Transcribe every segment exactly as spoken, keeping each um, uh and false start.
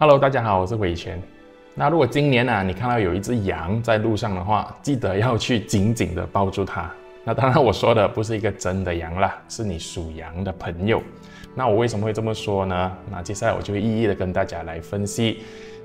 Hello， 大家好，我是伟全。那如果今年啊，你看到有一只羊在路上的话，记得要去紧紧的抱住它。那当然，我说的不是一个真的羊啦，是你属羊的朋友。那我为什么会这么说呢？那接下来我就会一一的跟大家来分析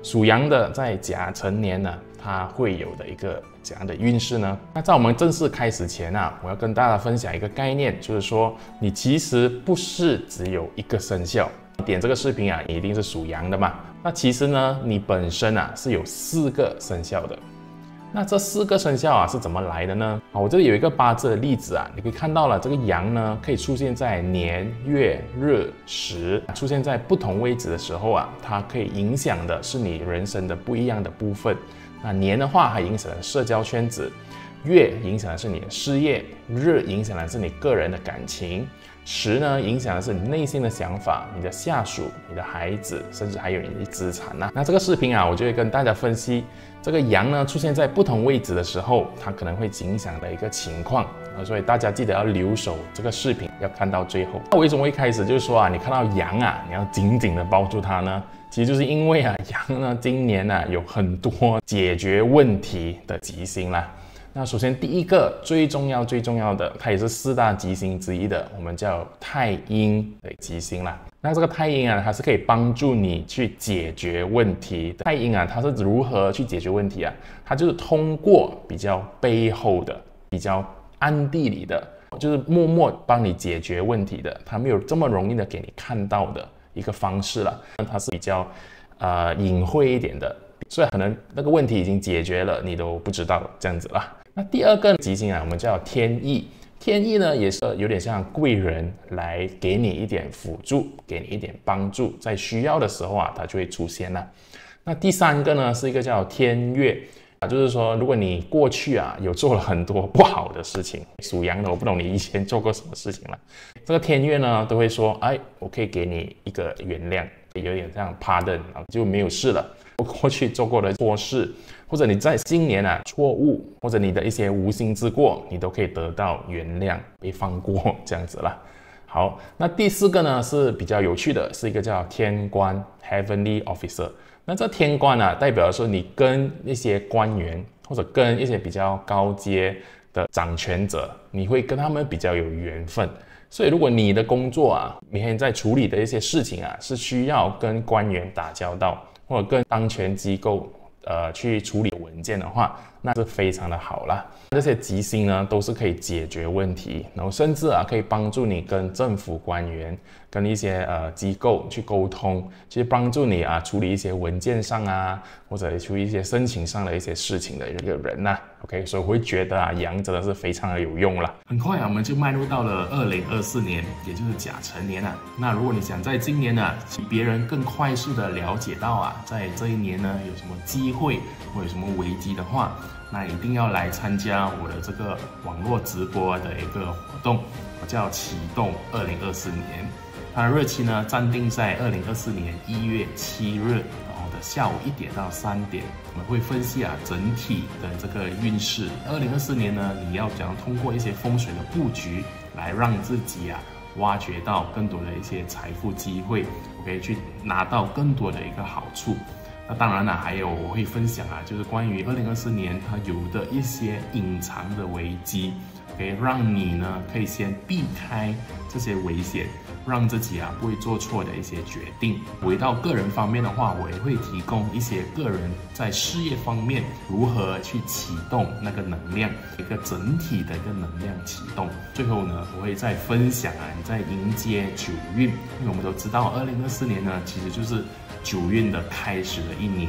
属羊的在甲辰年呢，它会有的一个怎样的运势呢？那在我们正式开始前啊，我要跟大家分享一个概念，就是说你其实不是只有一个生肖。点这个视频啊，你一定是属羊的嘛？那其实呢，你本身啊是有四个生肖的。那这四个生肖啊是怎么来的呢？啊，我这里有一个八字的例子啊，你可以看到了，这个羊呢可以出现在年、月、日、时，出现在不同位置的时候啊，它可以影响的是你人生的不一样的部分。那年的话，还影响了社交圈子；月影响的是你的事业；日影响的是你个人的感情；时呢，影响的是你内心的想法、你的下属、你的孩子，甚至还有你的资产啊。那这个视频啊，我就会跟大家分析。这个羊呢出现在不同位置的时候，它可能会影响的一个情况，所以大家记得要留守这个视频，要看到最后。那为什么会开始就是说啊，你看到羊啊，你要紧紧的抱住它呢？其实就是因为啊，羊呢今年啊有很多解决问题的吉星啦。那首先第一个最重要最重要的，它也是四大吉星之一的，我们叫太阴的吉星啦。那这个太阴啊，它是可以帮助你去解决问题的。太阴啊，它是如何去解决问题啊？它就是通过比较背后的、比较暗地里的，就是默默帮你解决问题的，它没有这么容易的给你看到的一个方式了。它是比较呃隐晦一点的，所以可能那个问题已经解决了，你都不知道这样子啦。那第二个吉星啊，我们叫天意。天意呢，也是有点像贵人来给你一点辅助，给你一点帮助，在需要的时候啊，它就会出现了。那第三个呢，是一个叫天月啊，就是说，如果你过去啊有做了很多不好的事情，属羊的我不懂你以前做过什么事情了，这个天月呢都会说，哎，我可以给你一个原谅，有点像 pardon 啊，就没有事了。过去做过的错事，或者你在今年啊错误，或者你的一些无心之过，你都可以得到原谅，被放过这样子啦。好，那第四个呢是比较有趣的，是一个叫天官 （Heavenly Officer）。那这天官啊，代表说你跟一些官员或者跟一些比较高阶的掌权者，你会跟他们比较有缘分。所以，如果你的工作啊，每天在处理的一些事情啊，是需要跟官员打交道，或者跟当权机构，呃，去处理文件的话，那是非常的好啦。这些吉星呢，都是可以解决问题，然后甚至啊，可以帮助你跟政府官员、跟一些呃机构去沟通，去帮助你啊处理一些文件上啊，或者处理一些申请上的一些事情的一个人呐、啊。OK， 所以我会觉得啊，羊真的是非常的有用啦。很快啊，我们就迈入到了二零二四年，也就是甲辰年啊。那如果你想在今年呢、啊，比别人更快速的了解到啊，在这一年呢有什么机会或有什么危机的话，那一定要来参加我的这个网络直播的一个活动，我叫启动二零二四年，它的日期呢暂定在二零二四年一月七日，然后的下午一点到三点，我们会分析啊整体的这个运势。二零二四年呢，你要怎样通过一些风水的布局来让自己啊挖掘到更多的一些财富机会，我可以去拿到更多的一个好处。那当然啦、啊，还有我会分享啊，就是关于二零二四年它有的一些隐藏的危机，可以让你呢可以先避开这些危险，让自己啊不会做错的一些决定。回到个人方面的话，我也会提供一些个人在事业方面如何去启动那个能量，一个整体的一个能量启动。最后呢，我会再分享啊，你在迎接九运，因为我们都知道二零二四年呢其实就是九运的开始的一年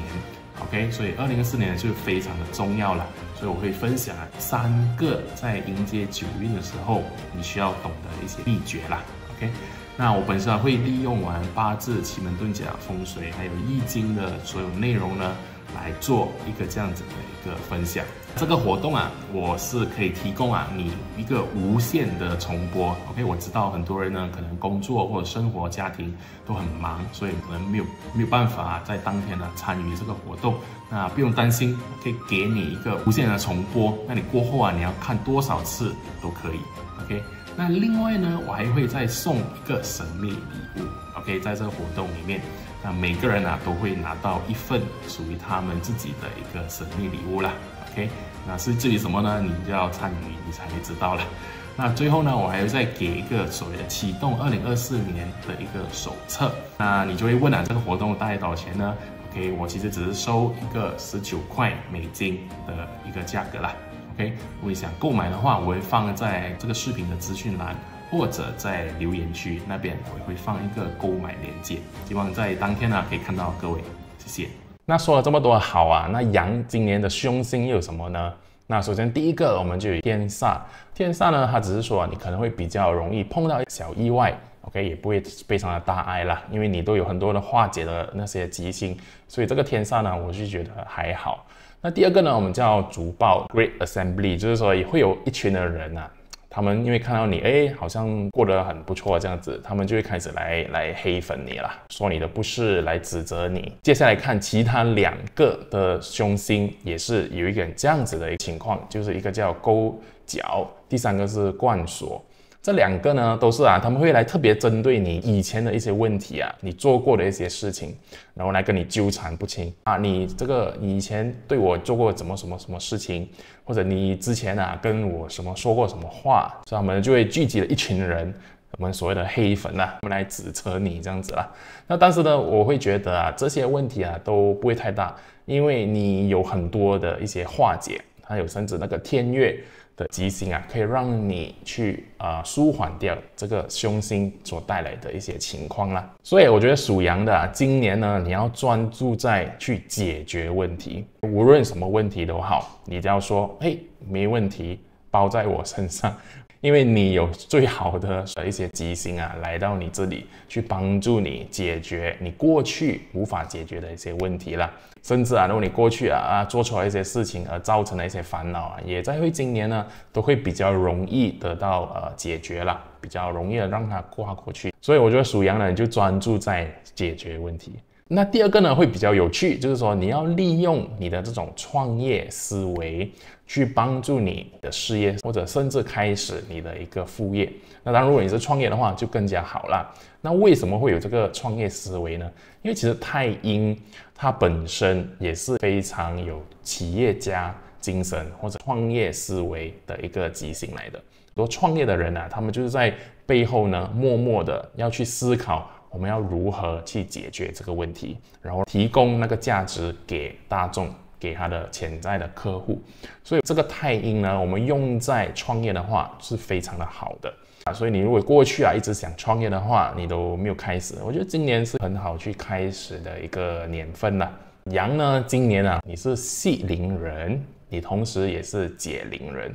，OK， 所以二零二四年就非常的重要了。所以我会分享三个在迎接九运的时候你需要懂得一些秘诀啦 ，OK。那我本身会利用完八字、奇门遁甲、风水还有易经的所有内容呢，来做一个这样子的一个分享。这个活动啊，我是可以提供啊你一个无限的重播。OK， 我知道很多人呢可能工作或者生活、家庭都很忙，所以可能没有没有办法在当天呢参与这个活动。那不用担心，可以给你一个无限的重播。那你过后啊，你要看多少次都可以。OK。那另外呢，我还会再送一个神秘礼物 ，OK， 在这个活动里面，那每个人啊都会拿到一份属于他们自己的一个神秘礼物啦 ，OK， 那是至于什么呢？你就要参与，你才会知道了。那最后呢，我还要再给一个所谓的启动二零二四年的一个手册。那你就会问啊，这个活动大概多少钱呢 ？OK， 我其实只是收一个十九块美金的一个价格啦。OK， 如果你想购买的话，我会放在这个视频的资讯栏。 或者在留言区那边，我会放一个购买链接，希望在当天呢、啊、可以看到各位，谢谢。那说了这么多好啊，那羊今年的凶星又有什么呢？那首先第一个我们就有天煞，天煞呢，它只是说你可能会比较容易碰到小意外 ，OK， 也不会非常的大碍啦，因为你都有很多的化解的那些吉星，所以这个天煞呢，我是觉得还好。那第二个呢，我们叫竹报 Great Assembly， 就是说也会有一群的人啊。 他们因为看到你，哎，好像过得很不错这样子，他们就会开始来来黑粉你啦，说你的不是，来指责你。接下来看其他两个的凶星，也是有一点这样子的情况，就是一个叫勾角，第三个是贯锁。这两个呢都是啊，他们会来特别针对你以前的一些问题啊，你做过的一些事情，然后来跟你纠缠不清啊，你这个以前对我做过怎么什么什么事情，或者你之前啊跟我什么说过什么话，所以他们就会聚集了一群人，我们所谓的黑粉啊，他们来指责你这样子啦。那但是呢，我会觉得啊，这些问题啊都不会太大，因为你有很多的一些化解，还有甚至那个天月。 的吉星啊，可以让你去啊、呃、舒缓掉这个凶星所带来的一些情况啦。所以我觉得属羊的、啊、今年呢，你要专注在去解决问题，无论什么问题都好，你只要说，嘿，没问题，包在我身上，因为你有最好的一些吉星啊，来到你这里去帮助你解决你过去无法解决的一些问题啦。 甚至啊，如果你过去啊啊做出了一些事情而造成的一些烦恼啊，也在会今年呢都会比较容易得到呃解决啦，比较容易的让它跨过去。所以我觉得属羊呢，你就专注在解决问题。那第二个呢会比较有趣，就是说你要利用你的这种创业思维去帮助你的事业，或者甚至开始你的一个副业。那当然，如果你是创业的话，就更加好啦。 那为什么会有这个创业思维呢？因为其实太阴它本身也是非常有企业家精神或者创业思维的一个吉星来的。很多创业的人啊，他们就是在背后呢，默默的要去思考我们要如何去解决这个问题，然后提供那个价值给大众，给他的潜在的客户。所以这个太阴呢，我们用在创业的话是非常的好的。 啊，所以你如果过去啊一直想创业的话，你都没有开始，我觉得今年是很好去开始的一个年份啦。羊呢，今年啊你是系铃人，你同时也是解铃人。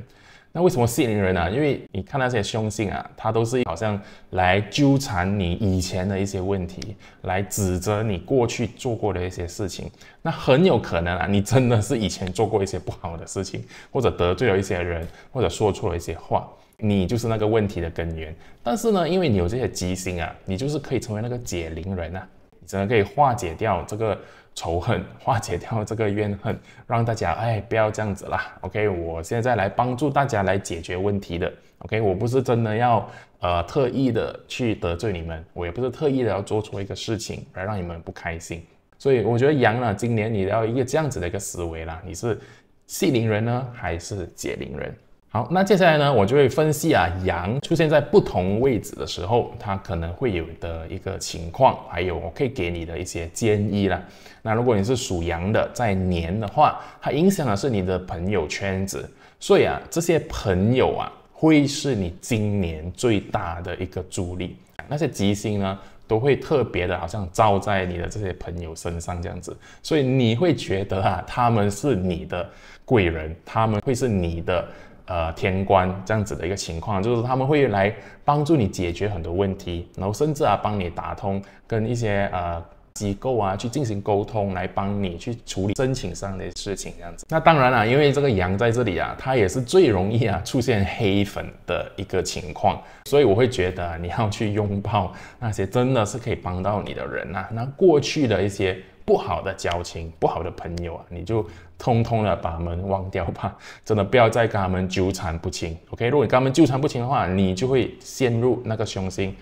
那为什么系铃人呢、啊？因为你看那些凶星啊，它都是好像来纠缠你以前的一些问题，来指责你过去做过的一些事情。那很有可能啊，你真的是以前做过一些不好的事情，或者得罪了一些人，或者说错了一些话。 你就是那个问题的根源，但是呢，因为你有这些吉星啊，你就是可以成为那个解铃人啊，你真的可以化解掉这个仇恨，化解掉这个怨恨，让大家哎不要这样子啦。OK， 我现在来帮助大家来解决问题的。OK， 我不是真的要呃特意的去得罪你们，我也不是特意的要做错一个事情来让你们不开心。所以我觉得羊呢，今年你要一个这样子的一个思维啦，你是系铃人呢，还是解铃人？ 好，那接下来呢，我就会分析啊，羊出现在不同位置的时候，它可能会有的一个情况，还有我可以给你的一些建议啦。那如果你是属羊的，在年的话，它影响的是你的朋友圈子，所以啊，这些朋友啊，会是你今年最大的一个助力。那些吉星呢，都会特别的，好像照在你的这些朋友身上这样子，所以你会觉得啊，他们是你的贵人，他们会是你的。 呃，天官这样子的一个情况，就是他们会来帮助你解决很多问题，然后甚至啊帮你打通跟一些呃机构啊去进行沟通，来帮你去处理申请上的事情这样子。那当然啦、啊，因为这个羊在这里啊，它也是最容易啊出现黑粉的一个情况，所以我会觉得、啊、你要去拥抱那些真的是可以帮到你的人啊，那过去的一些。 不好的交情，不好的朋友啊，你就通通的把他们忘掉吧，真的不要再跟他们纠缠不清。OK， 如果你跟他们纠缠不清的话，你就会陷入那个凶星，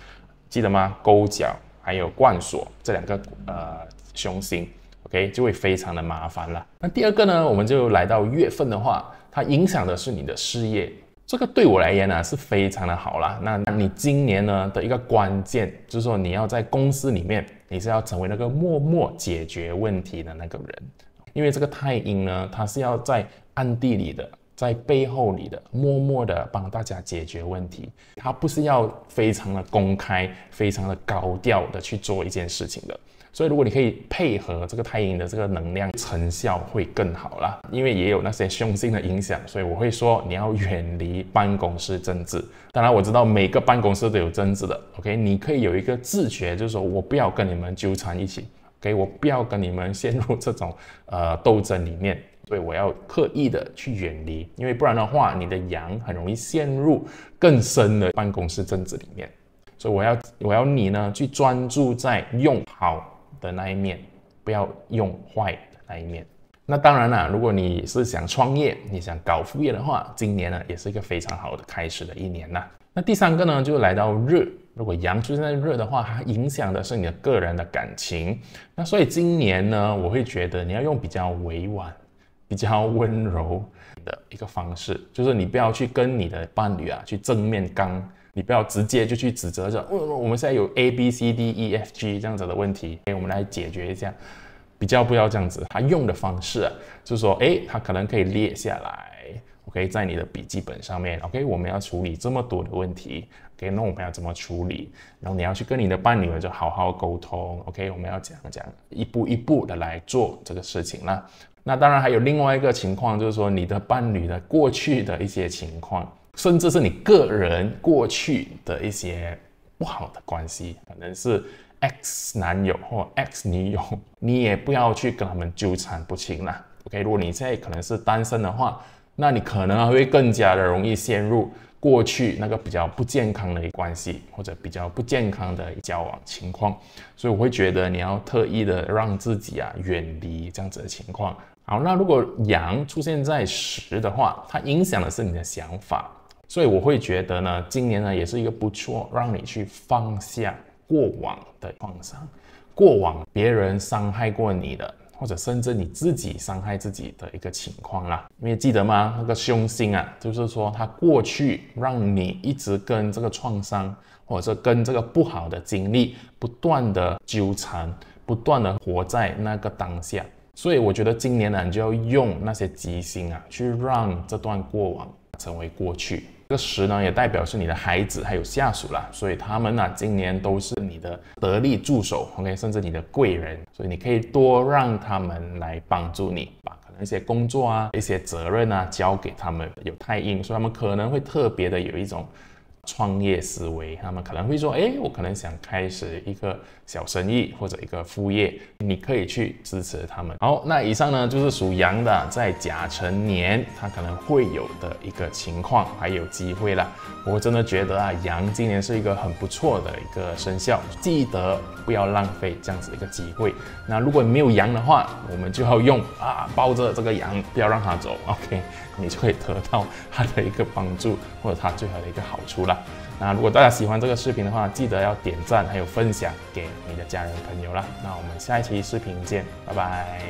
记得吗？勾角还有贯索这两个呃凶星 ，OK 就会非常的麻烦了。那第二个呢，我们就来到月份的话，它影响的是你的事业。 这个对我来言呢、啊、是非常的好啦。那你今年呢的一个关键就是说，你要在公司里面，你是要成为那个默默解决问题的那个人，因为这个太阴呢，他是要在暗地里的，在背后里的，默默的帮大家解决问题，他不是要非常的公开、非常的高调的去做一件事情的。 所以，如果你可以配合这个太阴的这个能量，成效会更好啦。因为也有那些凶星的影响，所以我会说你要远离办公室政治。当然，我知道每个办公室都有政治的 ，OK？ 你可以有一个自觉，就是说我不要跟你们纠缠一起 ，OK？ 我不要跟你们陷入这种呃斗争里面，所以我要刻意的去远离，因为不然的话，你的阳很容易陷入更深的办公室政治里面。所以我要我要你呢去专注在用好 的那一面，不要用坏的那一面。那当然啦，如果你是想创业，你想搞副业的话，今年呢也是一个非常好的开始的一年啦。那第三个呢，就来到日。如果阳出现在日的话，它影响的是你的个人的感情。那所以今年呢，我会觉得你要用比较委婉、比较温柔的一个方式，就是你不要去跟你的伴侣啊去正面刚。 你不要直接就去指责着，哦，我们现在有 A B C D E F G 这样子的问题，我们来解决一下，比较不要这样子。他用的方式啊，就是说，哎，他可能可以列下来 ，OK， 在你的笔记本上面 ，OK， 我们要处理这么多的问题 ，OK， 那我们要怎么处理？然后你要去跟你的伴侣就好好沟通 ，OK， 我们要讲讲，一步一步的来做这个事情啦。那当然还有另外一个情况，就是说你的伴侣的过去的一些情况。 甚至是你个人过去的一些不好的关系，可能是 X 男友或 X 女友，你也不要去跟他们纠缠不清啦。OK， 如果你现在可能是单身的话，那你可能会更加的容易陷入过去那个比较不健康的关系，或者比较不健康的交往情况。所以我会觉得你要特意的让自己啊远离这样子的情况。好，那如果阳出现在时的话，它影响的是你的想法。 所以我会觉得呢，今年呢也是一个不错，让你去放下过往的创伤，过往别人伤害过你的，或者甚至你自己伤害自己的一个情况啦。因为记得吗？那个凶星啊，就是说它过去让你一直跟这个创伤，或者跟这个不好的经历不断的纠缠，不断的活在那个当下。所以我觉得今年呢，你就要用那些吉星啊，去让这段过往成为过去。 这个时呢，也代表是你的孩子还有下属啦，所以他们呢、啊，今年都是你的得力助手 ，OK， 甚至你的贵人，所以你可以多让他们来帮助你，把可能一些工作啊、一些责任啊交给他们。有太阴，所以他们可能会特别的有一种创业思维，他们可能会说，哎，我可能想开始一个小生意或者一个副业，你可以去支持他们。好，那以上呢就是属羊的在甲辰年，它可能会有的一个情况还有机会啦。我真的觉得啊，羊今年是一个很不错的一个生肖，记得不要浪费这样子一个机会。那如果你没有羊的话，我们就要用啊，抱着这个羊，不要让它走 ，OK， 你就会得到它的一个帮助或者它最好的一个好处啦。 那如果大家喜欢这个视频的话，记得要点赞，还有分享给你的家人朋友啦。那我们下一期视频见，拜拜。